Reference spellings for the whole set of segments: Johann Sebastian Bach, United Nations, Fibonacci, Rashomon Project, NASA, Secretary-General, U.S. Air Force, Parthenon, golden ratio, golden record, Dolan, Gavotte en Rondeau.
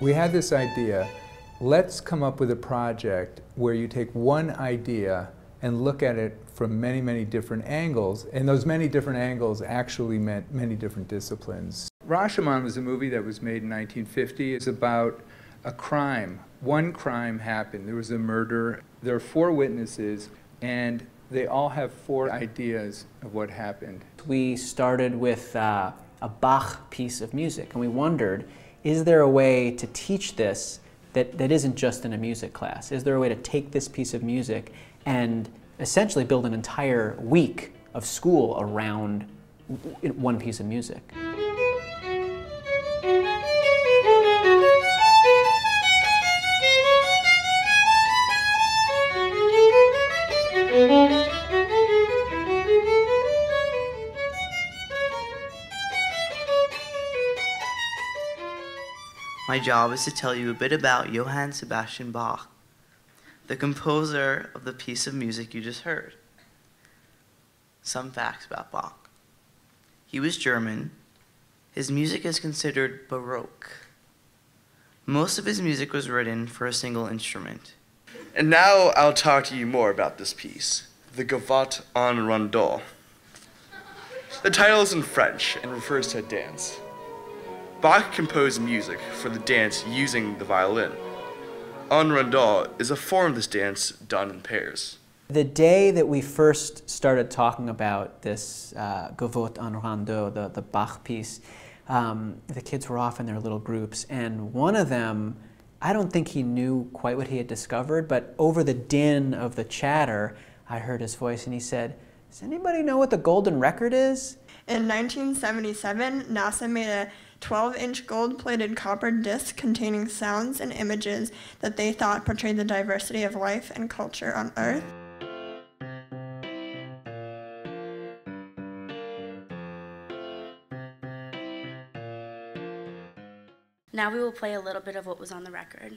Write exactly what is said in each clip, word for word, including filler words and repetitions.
we had this idea, let's come up with a project where you take one idea and look at it from many, many different angles, and those many different angles actually meant many different disciplines. Rashomon was a movie that was made in nineteen fifty. It's about a crime. One crime happened. There was a murder. There are four witnesses, and they all have four ideas of what happened. We started with uh, a Bach piece of music, and we wondered, is there a way to teach this that, that isn't just in a music class? Is there a way to take this piece of music and essentially build an entire week of school around one piece of music? My job is to tell you a bit about Johann Sebastian Bach, the composer of the piece of music you just heard. Some facts about Bach. He was German. His music is considered Baroque. Most of his music was written for a single instrument. And now I'll talk to you more about this piece, the Gavotte en Rondeau. The title is in French and refers to a dance. Bach composed music for the dance using the violin. En Rondeau is a form of this dance done in pairs. The day that we first started talking about this uh, Gavotte en Rondeau, the, the Bach piece, um, the kids were off in their little groups, and one of them, I don't think he knew quite what he had discovered, but over the din of the chatter, I heard his voice and he said, "Does anybody know what the golden record is?" In nineteen seventy-seven, NASA made a twelve inch gold-plated copper disc containing sounds and images that they thought portrayed the diversity of life and culture on Earth. Now we will play a little bit of what was on the record.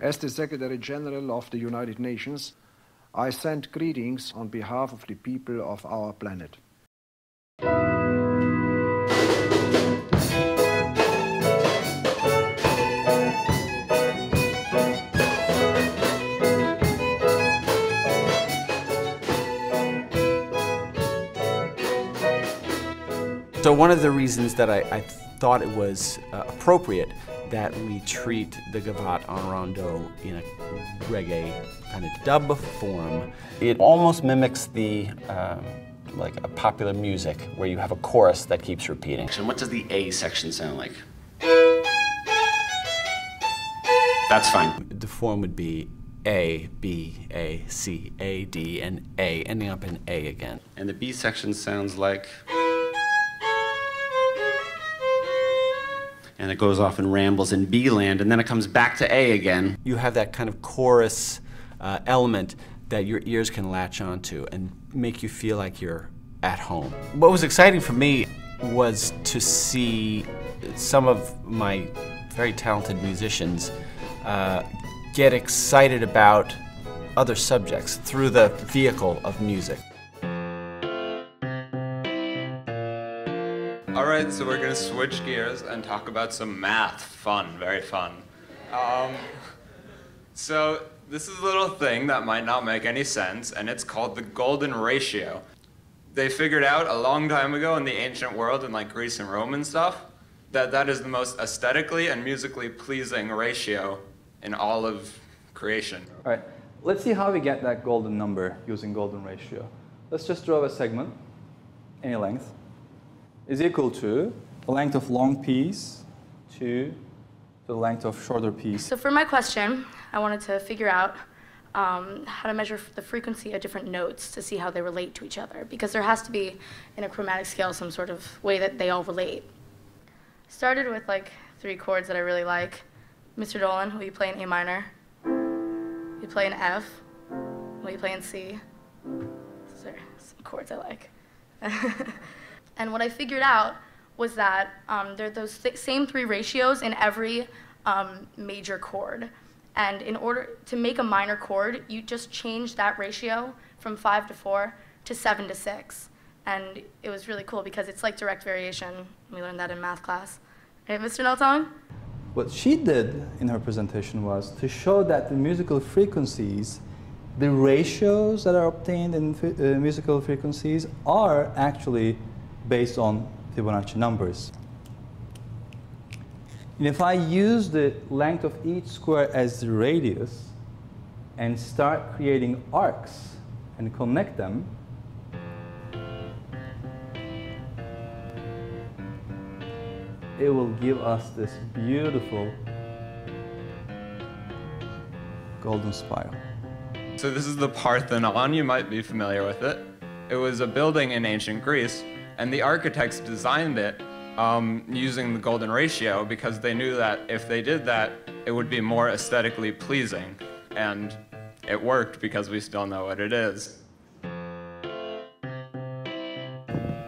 As the Secretary-General of the United Nations, I send greetings on behalf of the people of our planet. So one of the reasons that I, I thought it was uh, appropriate that we treat the Gavotte en Rondeau in a reggae kind of dub form, it almost mimics the um, like a popular music where you have a chorus that keeps repeating. And what does the A section sound like? That's fine. The form would be A, B, A, C, A, D, and A, ending up in A again. And the B section sounds like... and it goes off and rambles in B land, and then it comes back to A again. You have that kind of chorus uh, element that your ears can latch onto and make you feel like you're at home. What was exciting for me was to see some of my very talented musicians uh, get excited about other subjects through the vehicle of music. All right, so we're going to switch gears and talk about some math. Fun, very fun. Um, so this is a little thing that might not make any sense, and it's called the golden ratio. They figured out a long time ago in the ancient world, in like Greece and Rome and stuff, that that is the most aesthetically and musically pleasing ratio in all of creation. All right, let's see how we get that golden number using golden ratio. Let's just draw a segment, any length, is equal to the length of long piece to the length of shorter piece. So for my question, I wanted to figure out um, how to measure the frequency of different notes to see how they relate to each other, because there has to be, in a chromatic scale, some sort of way that they all relate. Started with like three chords that I really like. Mister Dolan, will you play an A minor? Will you play an F? Will you play an C? Those are some chords I like. And what I figured out was that um, there are those th same three ratios in every um, major chord. And in order to make a minor chord, you just change that ratio from five to four to seven to six. And it was really cool because it's like direct variation. We learned that in math class. Hey, Mister Neltong? What she did in her presentation was to show that the musical frequencies, the ratios that are obtained in uh, musical frequencies are actually based on Fibonacci numbers. And if I use the length of each square as the radius and start creating arcs and connect them, it will give us this beautiful golden spiral. So this is the Parthenon. You might be familiar with it. It was a building in ancient Greece, and the architects designed it um, using the golden ratio because they knew that if they did that, it would be more aesthetically pleasing. And it worked because we still know what it is.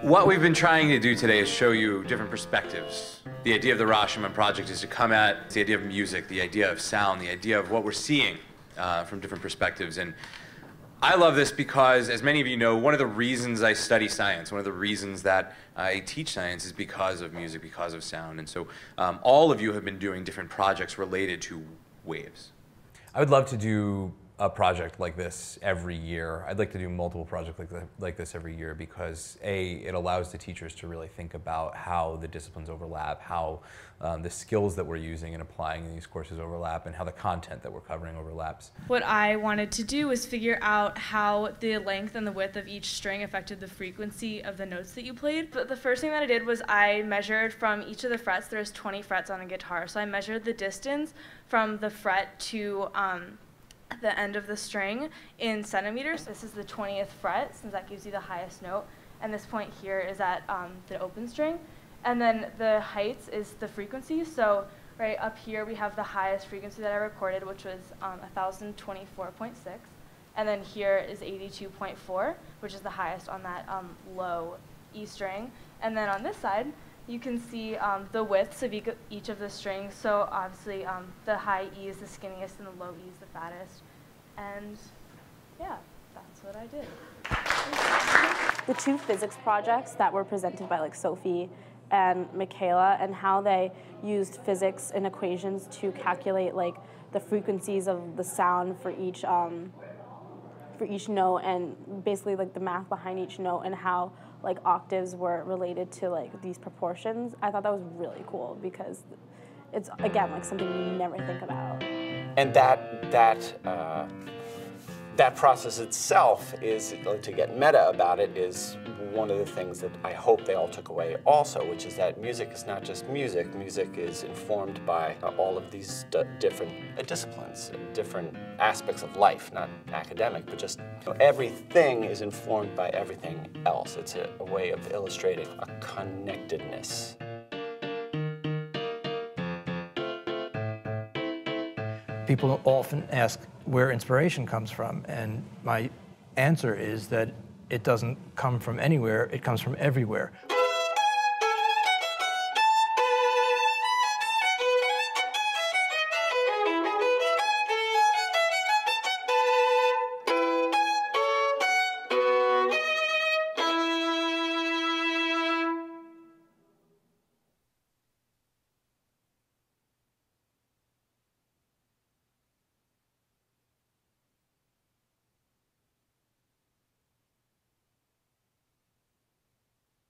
What we've been trying to do today is show you different perspectives. The idea of the Rashomon Project is to come at the idea of music, the idea of sound, the idea of what we're seeing uh, from different perspectives. And I love this because, as many of you know, one of the reasons I study science, one of the reasons that I teach science is because of music, because of sound. And so um, all of you have been doing different projects related to waves. I would love to do a project like this every year. I'd like to do multiple projects like, th like this every year because A, it allows the teachers to really think about how the disciplines overlap, how um, the skills that we're using and applying in these courses overlap, and how the content that we're covering overlaps. What I wanted to do was figure out how the length and the width of each string affected the frequency of the notes that you played. But the first thing that I did was I measured from each of the frets. There's twenty frets on a guitar, so I measured the distance from the fret to um, the end of the string in centimeters. This is the twentieth fret, since that gives you the highest note. And this point here is at um, the open string. And then the heights is the frequency. So right up here, we have the highest frequency that I recorded, which was um, one thousand twenty-four point six. And then here is eighty-two point four, which is the highest on that um, low E string. And then on this side, you can see um, the widths of each of the strings. So obviously, um, the high E is the skinniest and the low E is the fattest. And yeah, that's what I did. The two physics projects that were presented by like Sophie and Michaela, and how they used physics and equations to calculate like the frequencies of the sound for each um, for each note, and basically like the math behind each note and how like octaves were related to like these proportions. I thought that was really cool because it's, again, like something you never think about. And that that uh, that process itself is, like, to get meta about it, is one of the things that I hope they all took away also, which is that music is not just music. Music is informed by uh, all of these d different uh, disciplines, uh, different aspects of life, not academic, but just, you know, everything is informed by everything else. It's a, a way of illustrating a connectedness. People often ask where inspiration comes from, and my answer is that it doesn't come from anywhere, it comes from everywhere.